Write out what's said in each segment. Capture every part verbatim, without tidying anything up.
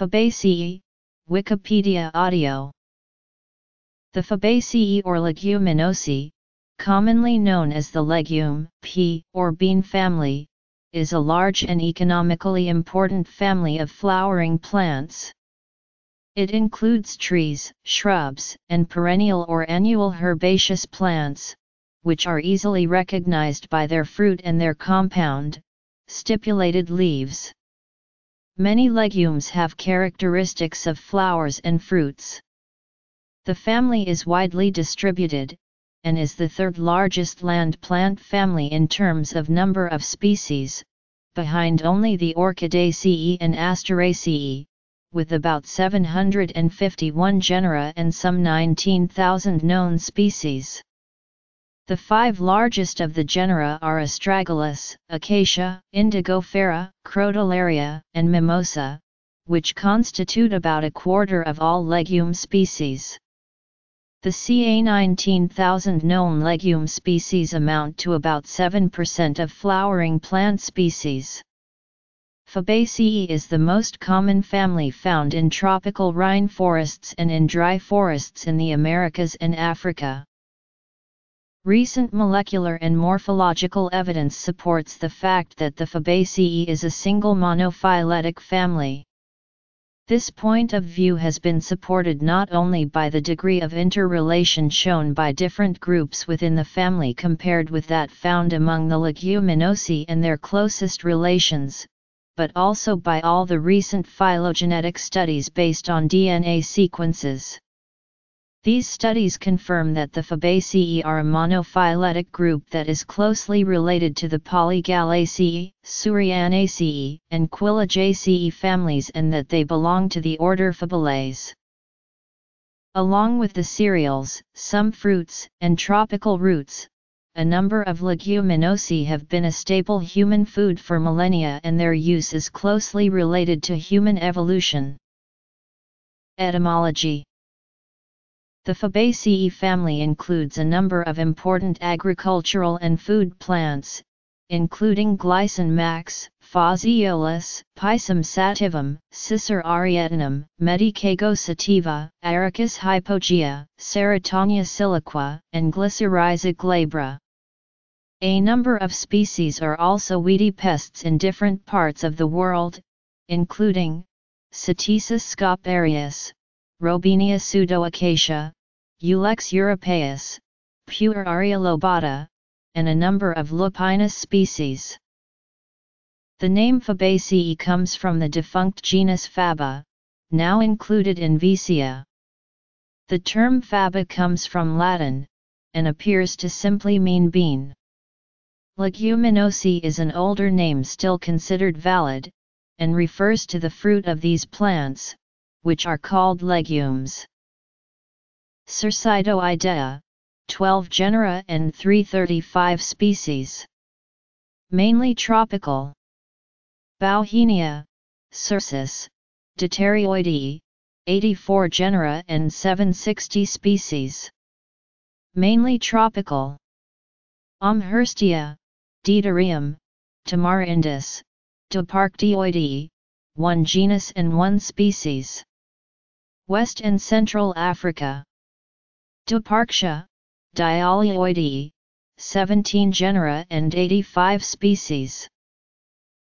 Fabaceae, Wikipedia audio. The Fabaceae or Leguminosae, commonly known as the legume, pea or bean family, is a large and economically important family of flowering plants. It includes trees, shrubs, and perennial or annual herbaceous plants, which are easily recognized by their fruit and their compound, stipulated leaves. Many legumes have characteristics of flowers and fruits. The family is widely distributed, and is the third largest land plant family in terms of number of species, behind only the Orchidaceae and Asteraceae, with about seven hundred fifty-one genera and some nineteen thousand known species. The five largest of the genera are Astragalus, Acacia, Indigofera, Crotalaria, and Mimosa, which constitute about a quarter of all legume species. The circa nineteen thousand known legume species amount to about seven percent of flowering plant species. Fabaceae is the most common family found in tropical rainforests and in dry forests in the Americas and Africa. Recent molecular and morphological evidence supports the fact that the Fabaceae is a single monophyletic family. This point of view has been supported not only by the degree of interrelation shown by different groups within the family compared with that found among the Leguminosae and their closest relations, but also by all the recent phylogenetic studies based on D N A sequences. These studies confirm that the Fabaceae are a monophyletic group that is closely related to the Polygalaceae, Surianaceae, and Quillajaceae families and that they belong to the order Fabales. Along with the cereals, some fruits, and tropical roots, a number of leguminosae have been a staple human food for millennia and their use is closely related to human evolution. Etymology. The Fabaceae family includes a number of important agricultural and food plants, including Glycine max, Phaseolus, Pisum sativum, Cicer arietinum, Medicago sativa, Arachis hypogea, Ceratonia siliqua, and Glycyrrhiza glabra. A number of species are also weedy pests in different parts of the world, including Cytisus scoparius, Robinia pseudoacacia, Ulex europaeus, Pueraria lobata, and a number of Lupinus species. The name Fabaceae comes from the defunct genus Faba, now included in Vicia. The term Faba comes from Latin, and appears to simply mean bean. Leguminosae is an older name still considered valid, and refers to the fruit of these plants, which are called legumes. Cercidoideae, twelve genera and three hundred thirty-five species. Mainly tropical. Bauhinia, Cercis, Dialioideae, eighty-four genera and seven hundred sixty species. Mainly tropical. Amherstia, Deuterium, Tamarindus, Diparctioideae, one genus and one species. West and Central Africa. Diparctia, Dialioideae, seventeen genera and eighty-five species.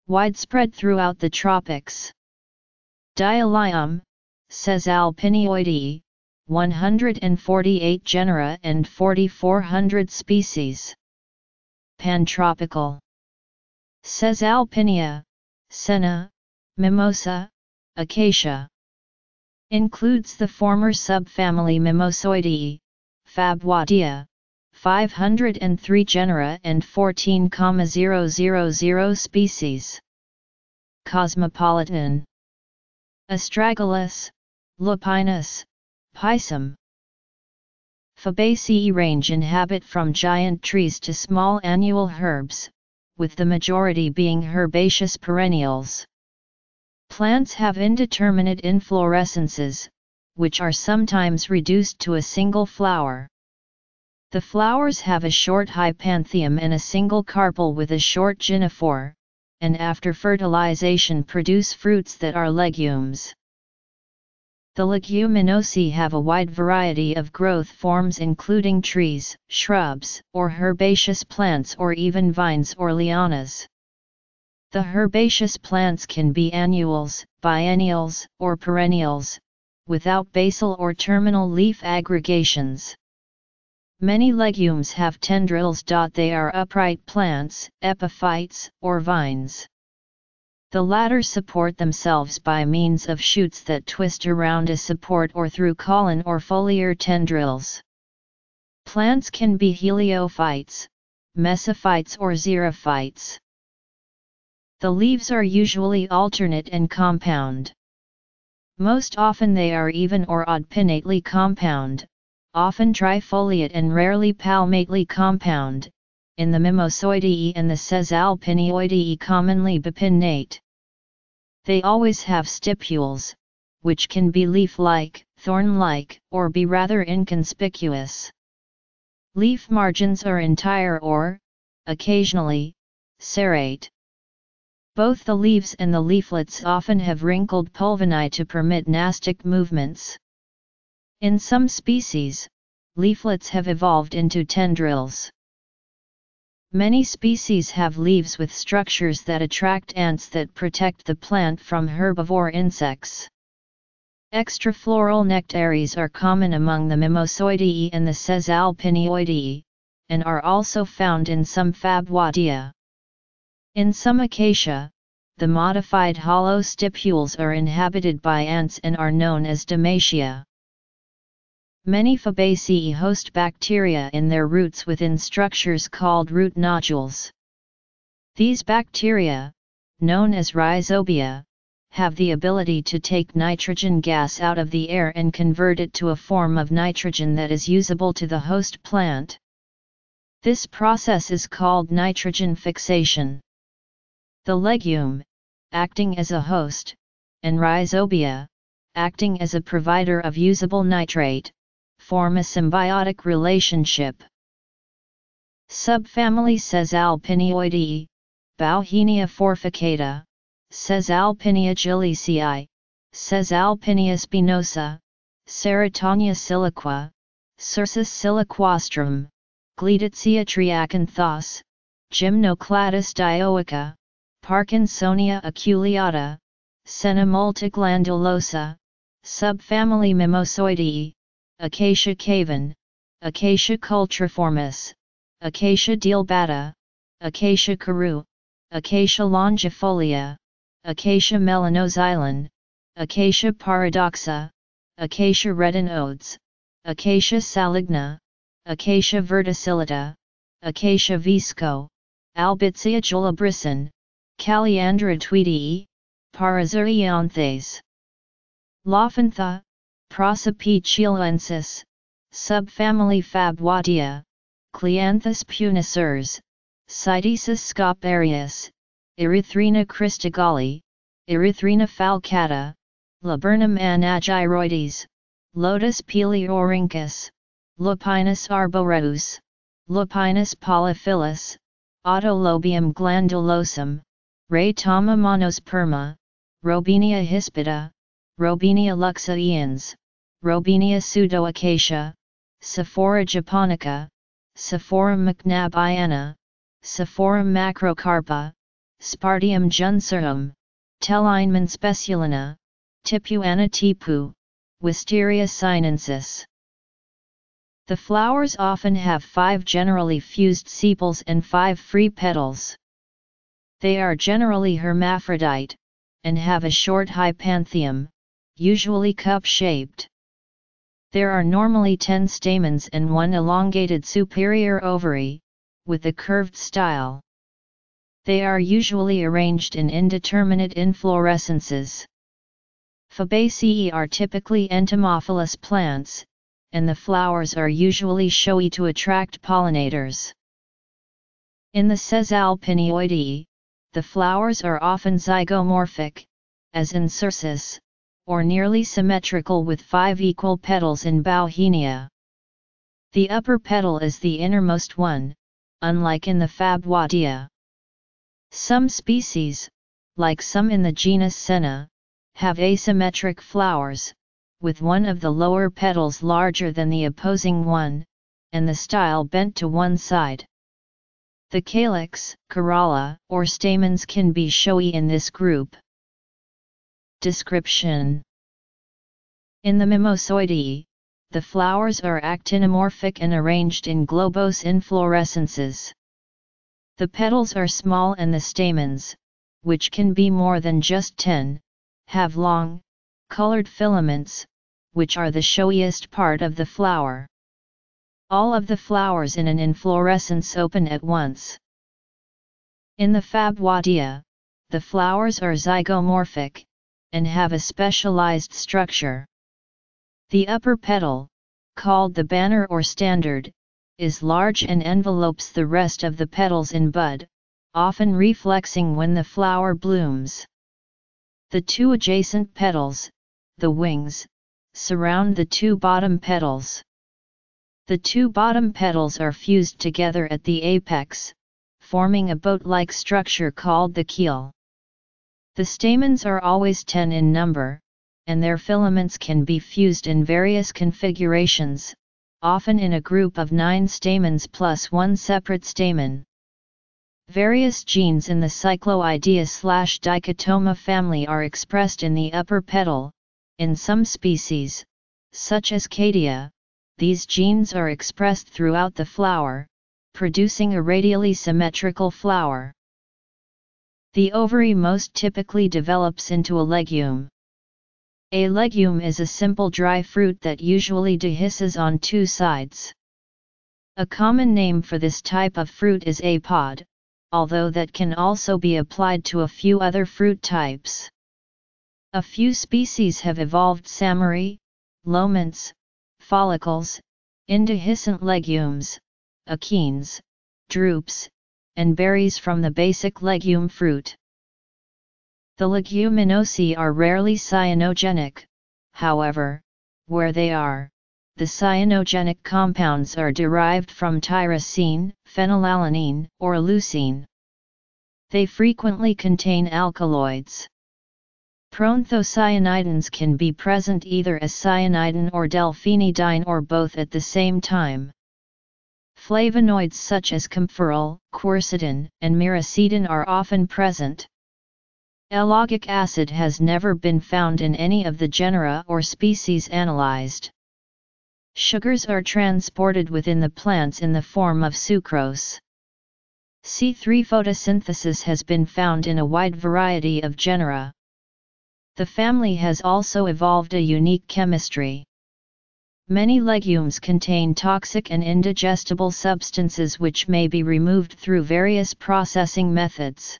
Widespread throughout the tropics. Dialioideae, Caesalpinioideae, one hundred forty-eight genera and forty-four hundred species. Pantropical. Caesalpinia, Senna, Mimosa, Acacia. Includes the former subfamily Mimosoideae, Faboideae, five hundred three genera and fourteen thousand species. Cosmopolitan. Astragalus, Lupinus, Pisum. Fabaceae range in habit from giant trees to small annual herbs, with the majority being herbaceous perennials. Plants have indeterminate inflorescences, which are sometimes reduced to a single flower. The flowers have a short hypantheum and a single carpel with a short geniphore, and after fertilization produce fruits that are legumes. the Leguminosae have a wide variety of growth forms including trees, shrubs, or herbaceous plants or even vines or lianas. The herbaceous plants can be annuals, biennials, or perennials, without basal or terminal leaf aggregations. Many legumes have tendrils. They are upright plants, epiphytes, or vines. The latter support themselves by means of shoots that twist around a support or through column or foliar tendrils. Plants can be heliophytes, mesophytes, or xerophytes. The leaves are usually alternate and compound. Most often they are even or odd pinnately compound, often trifoliate and rarely palmately compound, in the Mimosoideae and the Caesalpinioideae commonly bipinnate. They always have stipules, which can be leaf-like, thorn-like, or be rather inconspicuous. Leaf margins are entire or, occasionally, serrate. Both the leaves and the leaflets often have wrinkled pulvini to permit nastic movements. In some species, leaflets have evolved into tendrils. Many species have leaves with structures that attract ants that protect the plant from herbivore insects. Extrafloral nectaries are common among the Mimosoideae and the Caesalpinioideae, and are also found in some Faboideae. In some Acacia, the modified hollow stipules are inhabited by ants and are known as demacia. Many Fabaceae host bacteria in their roots within structures called root nodules. These bacteria, known as Rhizobia, have the ability to take nitrogen gas out of the air and convert it to a form of nitrogen that is usable to the host plant. This process is called nitrogen fixation. The legume, acting as a host, and Rhizobia, acting as a provider of usable nitrate, form a symbiotic relationship. Subfamily Caesalpinioideae, Bauhinia forficata, Caesalpinia gilliaceae, Caesalpinia spinosa, Ceratonia siliqua, Cercis siliquastrum, Glidacia triacanthos, Gymnocladus dioica, Parkinsonia aculeata, Senna multiglandulosa, subfamily Mimosoideae, Acacia cavan, Acacia cultriformis, Acacia dealbata, Acacia carew, Acacia longifolia, Acacia melanoxylon, Acacia paradoxa, Acacia retinodes, Acacia saligna, Acacia verticillata, Acacia visco, Albizia julabrisson, Calyandra tweedii, Parazoeonthes. Lophantha, Prosopichiolensis, subfamily Faboideae, Cleanthus punicers, Cytisus scoparius, Erythrina cristigalli, Erythrina falcata, Laburnum anagyroides, Lotus peleorhynchus, Lupinus arboreus, Lupinus polyphyllus, Autolobium glandulosum, Raytama monosperma, Robinia hispida, Robinia luxaeans, Robinia pseudoacacia, Sephora japonica, Sephora macnabiana, Sephora macrocarpa, Spartium juncerum, Teleinemann speciolina, Tipuana tipu, Wisteria sinensis. The flowers often have five generally fused sepals and five free petals. They are generally hermaphrodite, and have a short hypantheum, usually cup-shaped. There are normally ten stamens and one elongated superior ovary, with a curved style. They are usually arranged in indeterminate inflorescences. Fabaceae are typically entomophilous plants, and the flowers are usually showy to attract pollinators. In the Caesalpinioideae, the flowers are often zygomorphic, as in Cercis, or nearly symmetrical with five equal petals in Bauhinia. The upper petal is the innermost one, unlike in the Faboideae. Some species, like some in the genus Senna, have asymmetric flowers, with one of the lower petals larger than the opposing one, and the style bent to one side. The calyx, corolla, or stamens can be showy in this group. Description. In the Mimosoideae, the flowers are actinomorphic and arranged in globose inflorescences. The petals are small and the stamens, which can be more than just ten, have long, colored filaments, which are the showiest part of the flower. All of the flowers in an inflorescence open at once. In the Faboideae, the flowers are zygomorphic, and have a specialized structure. The upper petal, called the banner or standard, is large and envelopes the rest of the petals in bud, often reflexing when the flower blooms. The two adjacent petals, the wings, surround the two bottom petals. The two bottom petals are fused together at the apex, forming a boat-like structure called the keel. The stamens are always ten in number, and their filaments can be fused in various configurations, often in a group of nine stamens plus one separate stamen. Various genes in the Cycloidea/Dicotoma family are expressed in the upper petal. In some species, such as Acacia, these genes are expressed throughout the flower, producing a radially symmetrical flower. The ovary most typically develops into a legume. A legume is a simple dry fruit that usually dehisces on two sides. A common name for this type of fruit is a pod, although that can also be applied to a few other fruit types. A few species have evolved samary, lobes, follicles, indehiscent legumes, achenes, drupes, and berries from the basic legume fruit. The Leguminosae are rarely cyanogenic, however, where they are, the cyanogenic compounds are derived from tyrosine, phenylalanine, or leucine. They frequently contain alkaloids. Proanthocyanidins can be present either as cyanidin or delphinidine or both at the same time. Flavonoids such as camphorol, quercetin, and myrcetine are often present. Ellagic acid has never been found in any of the genera or species analyzed. Sugars are transported within the plants in the form of sucrose. C three photosynthesis has been found in a wide variety of genera. The family has also evolved a unique chemistry. Many legumes contain toxic and indigestible substances which may be removed through various processing methods.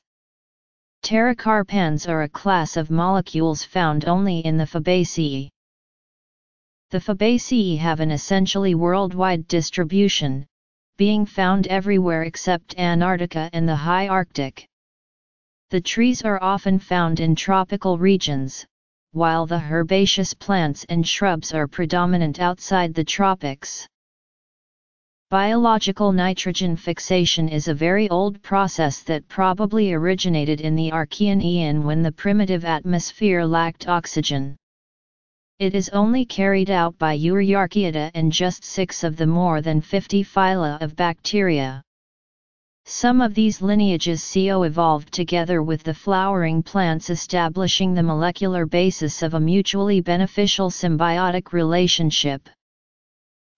Pterocarpans are a class of molecules found only in the Fabaceae. The Fabaceae have an essentially worldwide distribution, being found everywhere except Antarctica and the high Arctic. The trees are often found in tropical regions, while the herbaceous plants and shrubs are predominant outside the tropics. Biological nitrogen fixation is a very old process that probably originated in the Archean Aeon when the primitive atmosphere lacked oxygen. It is only carried out by Euryarchaea and just six of the more than fifty phyla of bacteria. Some of these lineages co-evolved together with the flowering plants, establishing the molecular basis of a mutually beneficial symbiotic relationship.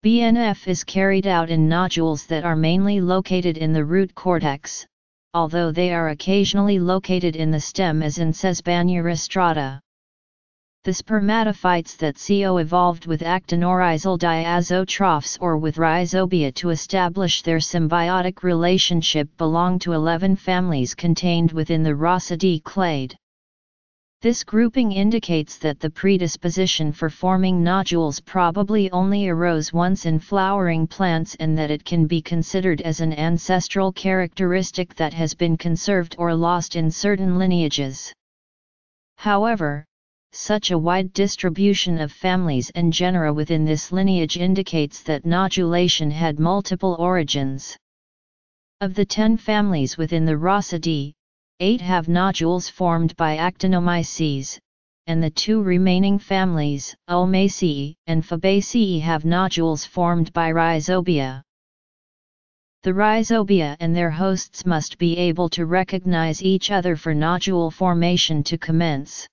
B N F is carried out in nodules that are mainly located in the root cortex, although they are occasionally located in the stem as in Sesbania strata. The spermatophytes that co-evolved with actinorhizal diazotrophs or with Rhizobia to establish their symbiotic relationship belong to eleven families contained within the Rossidae clade. This grouping indicates that the predisposition for forming nodules probably only arose once in flowering plants and that it can be considered as an ancestral characteristic that has been conserved or lost in certain lineages. However, such a wide distribution of families and genera within this lineage indicates that nodulation had multiple origins. Of the ten families within the Rossidae, eight have nodules formed by actinomyces, and the two remaining families, Omaceae and Fabaceae, have nodules formed by rhizobia. The rhizobia and their hosts must be able to recognize each other for nodule formation to commence.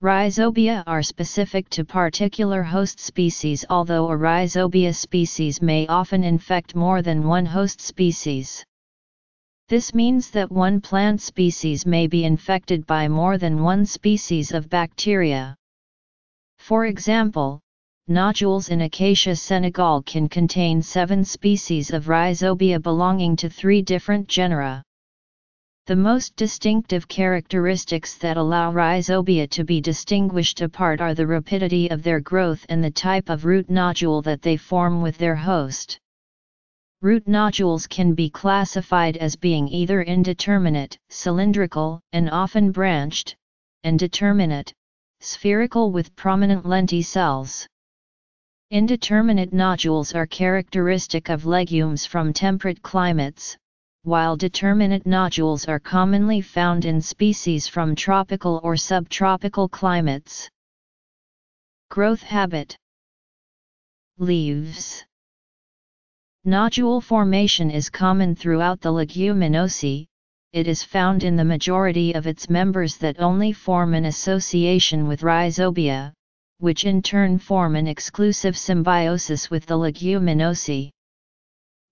Rhizobia are specific to particular host species, although a rhizobia species may often infect more than one host species. This means that one plant species may be infected by more than one species of bacteria. For example, nodules in Acacia, Senegal can contain seven species of rhizobia belonging to three different genera. The most distinctive characteristics that allow rhizobia to be distinguished apart are the rapidity of their growth and the type of root nodule that they form with their host. Root nodules can be classified as being either indeterminate, cylindrical, and often branched, and determinate, spherical with prominent lenticells. Indeterminate nodules are characteristic of legumes from temperate climates, while determinate nodules are commonly found in species from tropical or subtropical climates. Growth habit. Leaves. Nodule formation is common throughout the Leguminosae. It is found in the majority of its members that only form an association with rhizobia, which in turn form an exclusive symbiosis with the Leguminosae.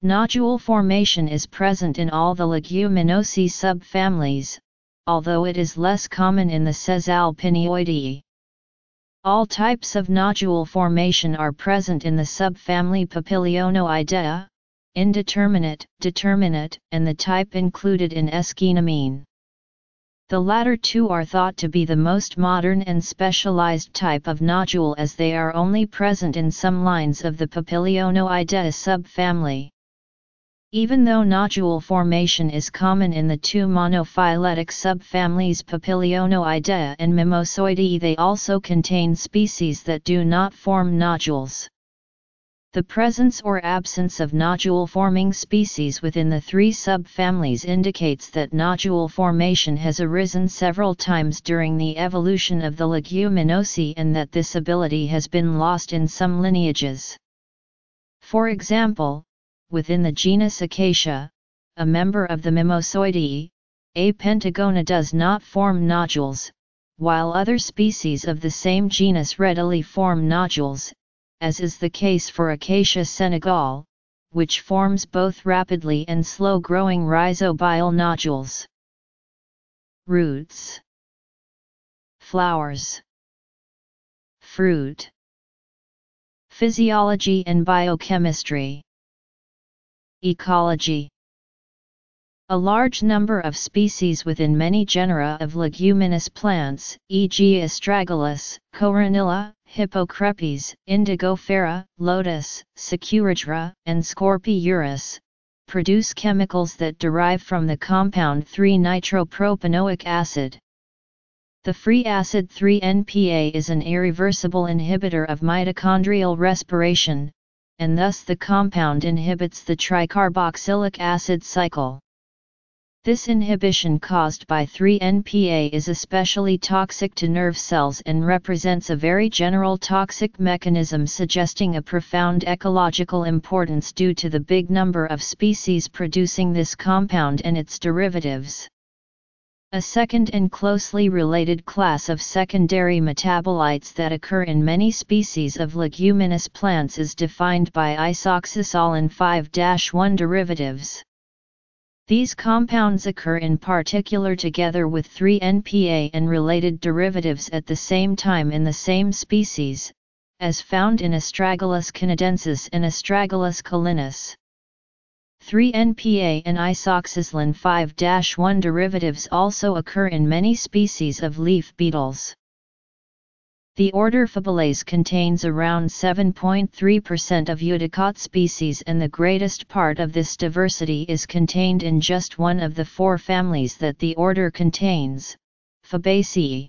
Nodule formation is present in all the Leguminosae subfamilies, although it is less common in the Caesalpinioideae. All types of nodule formation are present in the subfamily Papilionoideae, indeterminate, determinate, and the type included in Eschenomene. The latter two are thought to be the most modern and specialized type of nodule, as they are only present in some lines of the Papilionoideae subfamily. Even though nodule formation is common in the two monophyletic subfamilies Papilionoideae and Mimosoideae, they also contain species that do not form nodules. The presence or absence of nodule-forming species within the three subfamilies indicates that nodule formation has arisen several times during the evolution of the Leguminosae, and that this ability has been lost in some lineages. For example, within the genus Acacia, a member of the Mimosoideae, A. pentagona does not form nodules, while other species of the same genus readily form nodules, as is the case for Acacia senegal, which forms both rapidly and slow-growing rhizobial nodules. Roots. Flowers. Fruit. Physiology and biochemistry. Ecology. A large number of species within many genera of leguminous plants, for example Astragalus, Coronilla, Hippocrepes, Indigofera, Lotus, Securidra, and Scorpiurus, produce chemicals that derive from the compound three nitropropanoic acid. The free acid three N P A is an irreversible inhibitor of mitochondrial respiration, and thus the compound inhibits the tricarboxylic acid cycle. This inhibition caused by three N P A is especially toxic to nerve cells and represents a very general toxic mechanism, suggesting a profound ecological importance due to the big number of species producing this compound and its derivatives. A second and closely related class of secondary metabolites that occur in many species of leguminous plants is defined by isoxysolin five dash one derivatives. These compounds occur in particular together with three N P A and related derivatives at the same time in the same species, as found in Astragalus canadensis and Astragalus collinus. three N P A and isoxysolin five dash one derivatives also occur in many species of leaf beetles. The order Fabales contains around seven point three percent of Eudicot species, and the greatest part of this diversity is contained in just one of the four families that the order contains, Fabaceae.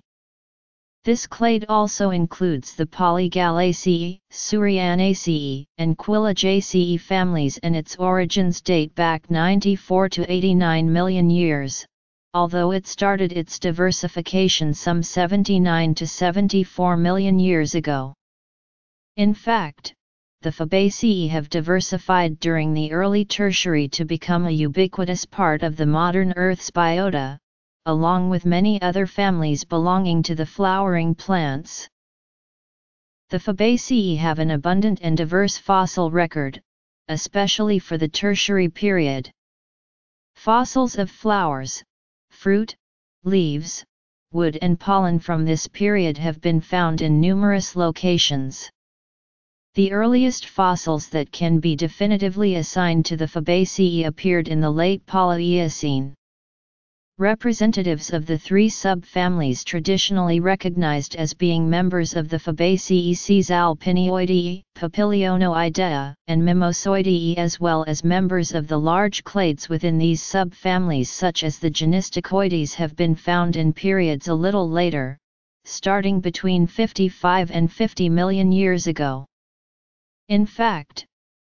This clade also includes the Polygalaceae, Surianaceae, and Quillajaceae families, and its origins date back ninety-four to eighty-nine million years, although it started its diversification some seventy-nine to seventy-four million years ago. In fact, the Fabaceae have diversified during the early Tertiary to become a ubiquitous part of the modern Earth's biota, along with many other families belonging to the flowering plants. The Fabaceae have an abundant and diverse fossil record, especially for the Tertiary period. Fossils of flowers, fruit, leaves, wood and pollen from this period have been found in numerous locations. The earliest fossils that can be definitively assigned to the Fabaceae appeared in the late Paleoeocene. Representatives of the three subfamilies traditionally recognized as being members of the Fabaceae, Caesalpinioideae, Papilionoideae, and Mimosoideae, as well as members of the large clades within these subfamilies such as the Genisticoides, have been found in periods a little later, starting between fifty-five and fifty million years ago. In fact,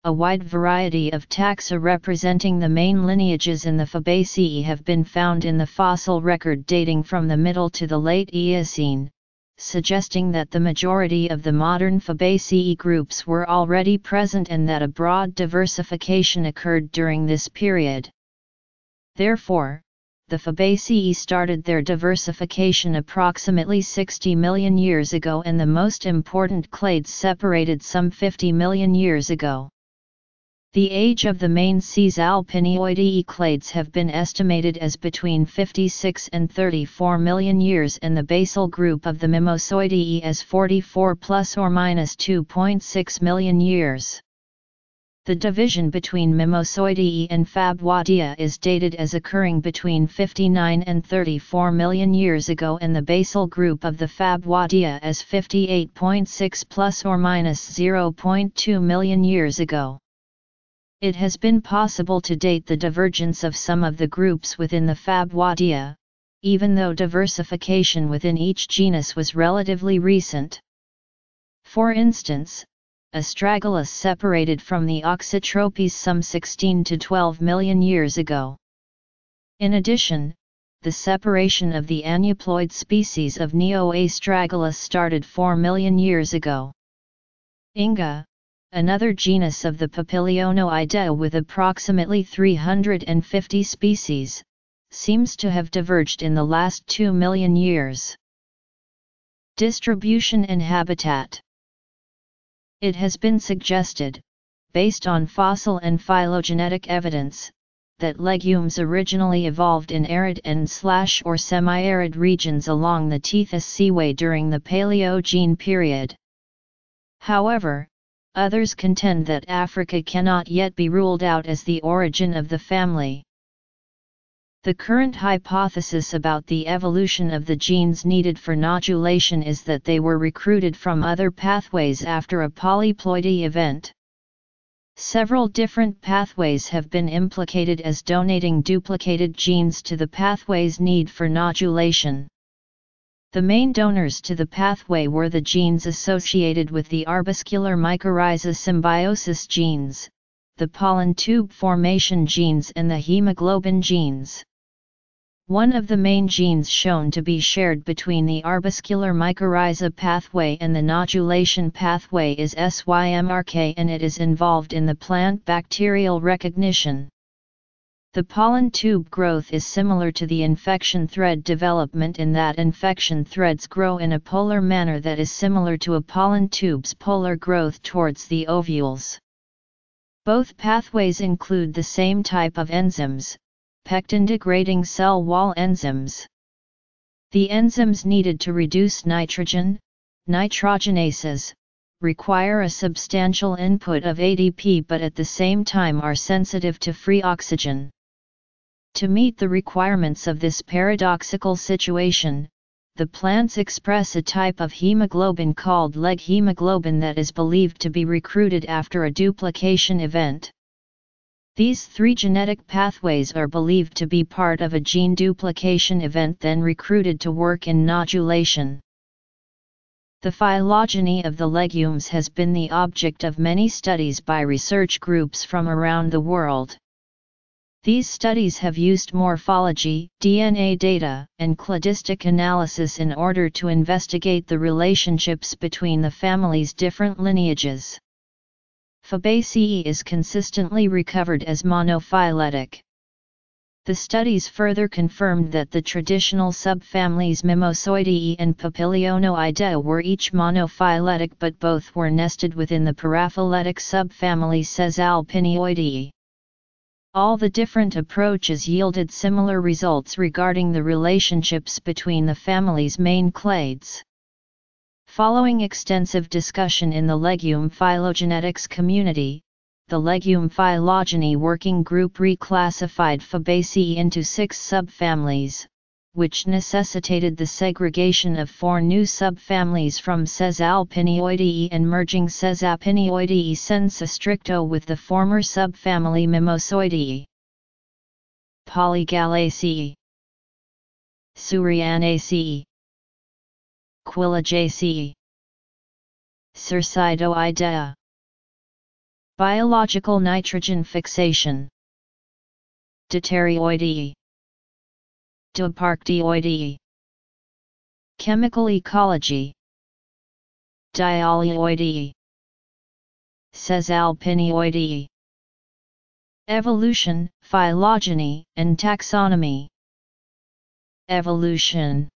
a wide variety of taxa representing the main lineages in the Fabaceae have been found in the fossil record dating from the Middle to the Late Eocene, suggesting that the majority of the modern Fabaceae groups were already present and that a broad diversification occurred during this period. Therefore, the Fabaceae started their diversification approximately sixty million years ago, and the most important clades separated some fifty million years ago. The age of the main Caesalpinioideae clades have been estimated as between fifty-six and thirty-four million years, and the basal group of the Mimosoideae as forty-four plus or minus two point six million years. The division between Mimosoideae and Faboideae is dated as occurring between fifty-nine and thirty-four million years ago, and the basal group of the Faboideae as fifty-eight point six plus or minus zero point two million years ago. It has been possible to date the divergence of some of the groups within the Faboideae, even though diversification within each genus was relatively recent. For instance, Astragalus separated from the Oxytropes some sixteen to twelve million years ago. In addition, the separation of the aneuploid species of Neo-Astragalus started four million years ago. Inga, another genus of the Papilionoideae with approximately three hundred fifty species, seems to have diverged in the last two million years. Distribution and habitat. It has been suggested, based on fossil and phylogenetic evidence, that legumes originally evolved in arid and slash or semi-arid regions along the Tethys Seaway during the Paleogene period. However, others contend that Africa cannot yet be ruled out as the origin of the family. The current hypothesis about the evolution of the genes needed for nodulation is that they were recruited from other pathways after a polyploidy event. Several different pathways have been implicated as donating duplicated genes to the pathway's need for nodulation. The main donors to the pathway were the genes associated with the arbuscular mycorrhiza symbiosis genes, the pollen tube formation genes and the hemoglobin genes. One of the main genes shown to be shared between the arbuscular mycorrhiza pathway and the nodulation pathway is S Y M R K, and it is involved in the plant bacterial recognition. The pollen tube growth is similar to the infection thread development in that infection threads grow in a polar manner that is similar to a pollen tube's polar growth towards the ovules. Both pathways include the same type of enzymes, pectin-degrading cell wall enzymes. The enzymes needed to reduce nitrogen, nitrogenases, require a substantial input of A T P but at the same time are sensitive to free oxygen. To meet the requirements of this paradoxical situation, the plants express a type of hemoglobin called leg hemoglobin that is believed to be recruited after a duplication event. These three genetic pathways are believed to be part of a gene duplication event then recruited to work in nodulation. The phylogeny of the legumes has been the object of many studies by research groups from around the world. These studies have used morphology, D N A data, and cladistic analysis in order to investigate the relationships between the family's different lineages. Fabaceae is consistently recovered as monophyletic. The studies further confirmed that the traditional subfamilies Mimosoideae and Papilionoideae were each monophyletic, but both were nested within the paraphyletic subfamily Caesalpinioideae. All the different approaches yielded similar results regarding the relationships between the family's main clades. Following extensive discussion in the legume phylogenetics community, the legume phylogeny working group reclassified Fabaceae into six subfamilies, which necessitated the segregation of four new subfamilies from Caesalpinioideae and merging Caesalpinioideae sensu stricto with the former subfamily Mimosoideae. Polygalaceae, Surianaceae, Quillajaceae, Cercidoideae. Biological nitrogen fixation. Deuterioideae, Diparctioideae. Chemical ecology. Dialioideae, Caesalpinioideae. Evolution, phylogeny, and taxonomy. Evolution,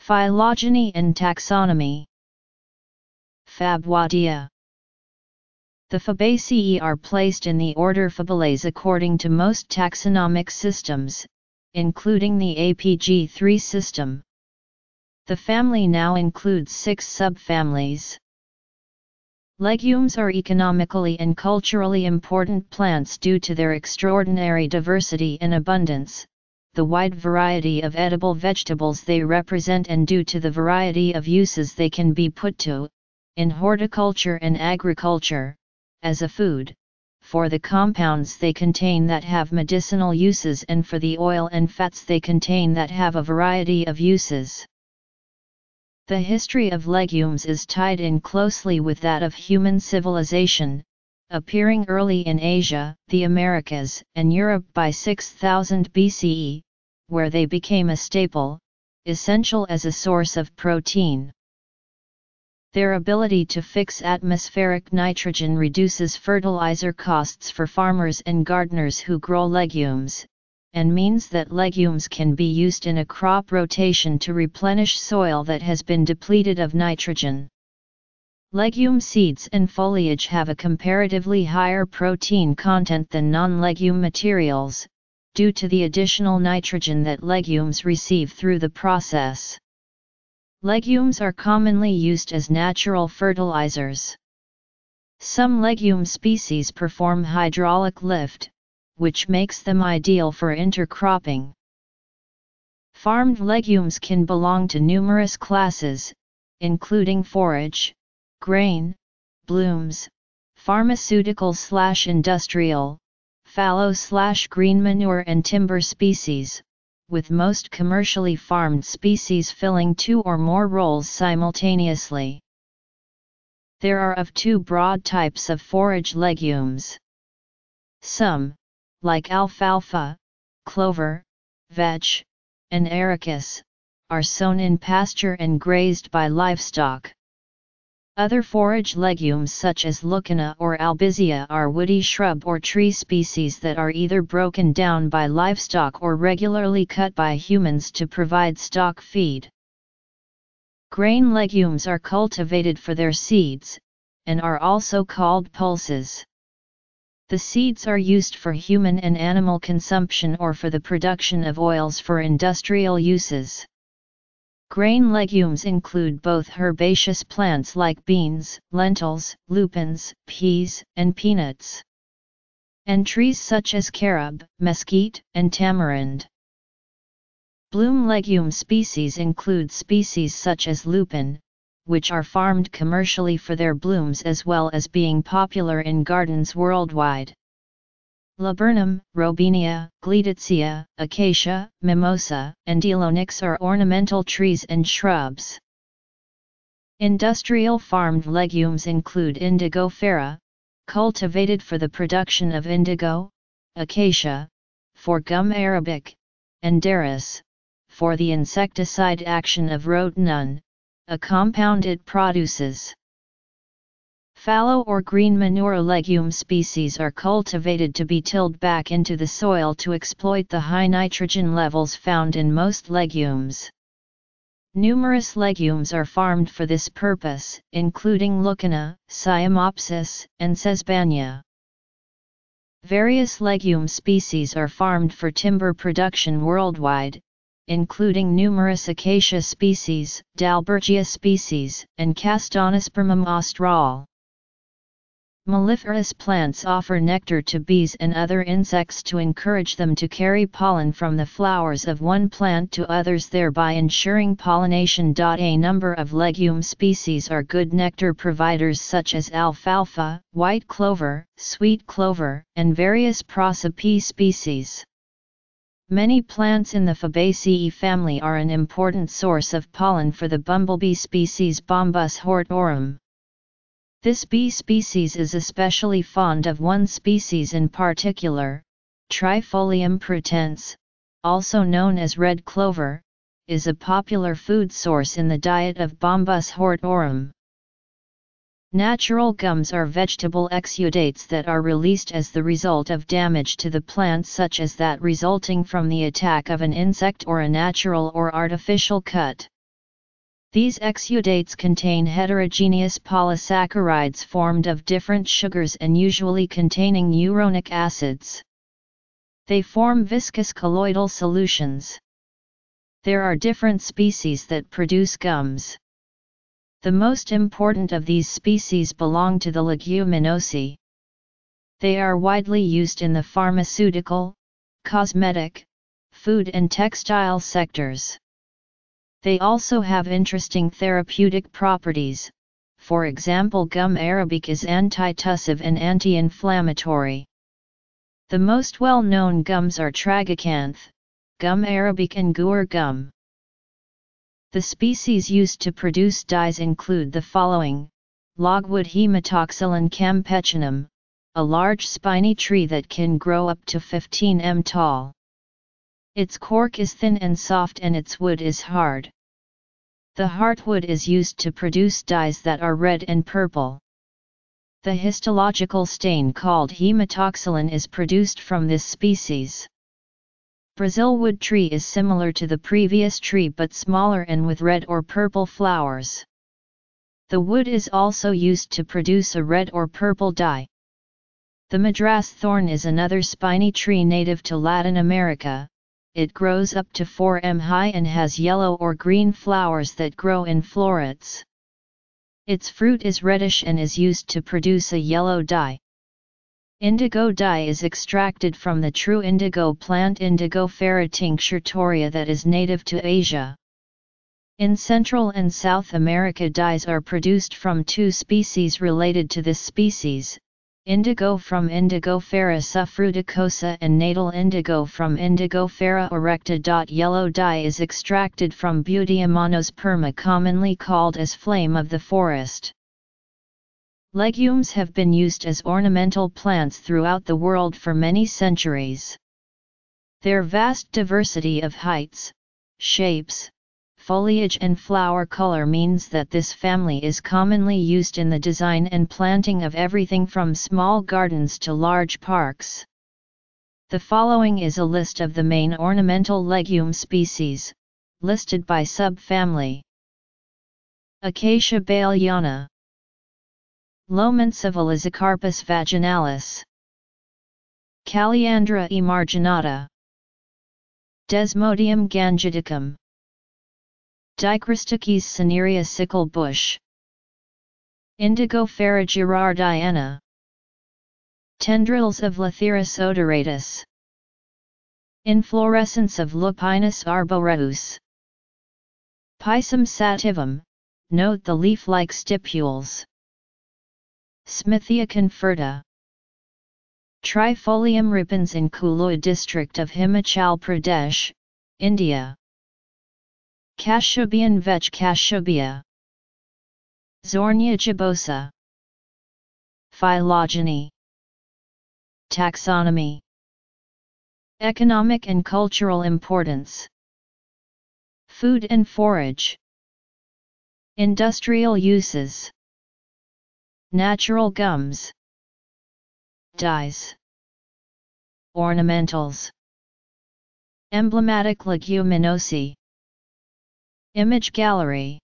phylogeny and taxonomy. Faboideae. The Fabaceae are placed in the order Fabales according to most taxonomic systems, including the A P G three system. The family now includes six subfamilies. Legumes are economically and culturally important plants due to their extraordinary diversity and abundance, the wide variety of edible vegetables they represent, and due to the variety of uses they can be put to, in horticulture and agriculture, as a food, for the compounds they contain that have medicinal uses, and for the oil and fats they contain that have a variety of uses. The history of legumes is tied in closely with that of human civilization, appearing early in Asia, the Americas, and Europe by six thousand B C E, where they became a staple, essential as a source of protein. Their ability to fix atmospheric nitrogen reduces fertilizer costs for farmers and gardeners who grow legumes, and means that legumes can be used in a crop rotation to replenish soil that has been depleted of nitrogen. Legume seeds and foliage have a comparatively higher protein content than non-legume materials, due to the additional nitrogen that legumes receive through the process. Legumes are commonly used as natural fertilizers. Some legume species perform hydraulic lift, which makes them ideal for intercropping. Farmed legumes can belong to numerous classes, including forage, grain, blooms, pharmaceutical-slash-industrial, fallow-slash-green manure and timber species, with most commercially farmed species filling two or more roles simultaneously. There are of two broad types of forage legumes. Some, like alfalfa, clover, vetch, and arachis, are sown in pasture and grazed by livestock. Other forage legumes such as lucina or albizia are woody shrub or tree species that are either broken down by livestock or regularly cut by humans to provide stock feed. Grain legumes are cultivated for their seeds, and are also called pulses. The seeds are used for human and animal consumption or for the production of oils for industrial uses. Grain legumes include both herbaceous plants like beans, lentils, lupins, peas, and peanuts, and trees such as carob, mesquite, and tamarind. Bloom legume species include species such as lupin, which are farmed commercially for their blooms as well as being popular in gardens worldwide. Laburnum, Robinia, Glidacia, Acacia, Mimosa, and Elonyx are ornamental trees and shrubs. Industrial farmed legumes include Indigofera, cultivated for the production of indigo, Acacia, for gum arabic, and Derris, for the insecticide action of rotenone, a compound it produces. Fallow or green manure legume species are cultivated to be tilled back into the soil to exploit the high nitrogen levels found in most legumes. Numerous legumes are farmed for this purpose, including Lucina, Siamopsis, and Sesbania. Various legume species are farmed for timber production worldwide, including numerous Acacia species, Dalbergia species, and Castanospermum austral. Melliferous plants offer nectar to bees and other insects to encourage them to carry pollen from the flowers of one plant to others, thereby ensuring pollination. A number of legume species are good nectar providers, such as alfalfa, white clover, sweet clover, and various Prosopaceae species. Many plants in the Fabaceae family are an important source of pollen for the bumblebee species Bombus hortorum. This bee species is especially fond of one species in particular. Trifolium pratense, also known as red clover, is a popular food source in the diet of Bombus hortorum. Natural gums are vegetable exudates that are released as the result of damage to the plant, such as that resulting from the attack of an insect or a natural or artificial cut. These exudates contain heterogeneous polysaccharides formed of different sugars and usually containing uronic acids. They form viscous colloidal solutions. There are different species that produce gums. The most important of these species belong to the Leguminosae. They are widely used in the pharmaceutical, cosmetic, food and textile sectors. They also have interesting therapeutic properties. For example, gum arabic is antitussive and anti-inflammatory. The most well-known gums are tragacanth, gum arabic and guar gum. The species used to produce dyes include the following: logwood hematoxylon campechinum, a large spiny tree that can grow up to fifteen meters tall. Its cork is thin and soft and its wood is hard. The heartwood is used to produce dyes that are red and purple. The histological stain called hematoxylin is produced from this species. Brazil wood tree is similar to the previous tree but smaller and with red or purple flowers. The wood is also used to produce a red or purple dye. The madras thorn is another spiny tree native to Latin America. It grows up to four meters high and has yellow or green flowers that grow in florets. Its fruit is reddish and is used to produce a yellow dye. Indigo dye is extracted from the true indigo plant Indigofera tincturatoria that is native to Asia. In Central and South America, dyes are produced from two species related to this species: indigo from Indigofera suffruticosa and natal indigo from Indigofera erecta. Yellow dye is extracted from Butea monosperma, commonly called as flame of the forest. Legumes have been used as ornamental plants throughout the world for many centuries. Their vast diversity of heights, shapes, foliage and flower color means that this family is commonly used in the design and planting of everything from small gardens to large parks. The following is a list of the main ornamental legume species, listed by subfamily. Acacia baliana, Lomancivilizicarpus vaginalis, Calyandra emarginata, Desmodium gangeticum, Dicrystoches cinerea sickle bush, Indigofera gerardiana, tendrils of Lathyrus odoratus, inflorescence of Lupinus arboreus, Pisum sativum, note the leaf-like stipules, Smithia conferta, Trifolium repens in Kulua district of Himachal Pradesh, India. Kashubian veg Kashubia, Zornia gibosa. Phylogeny, taxonomy. Economic and cultural importance. Food and forage. Industrial uses. Natural gums. Dyes. Ornamentals. Emblematic Leguminosae. Image gallery.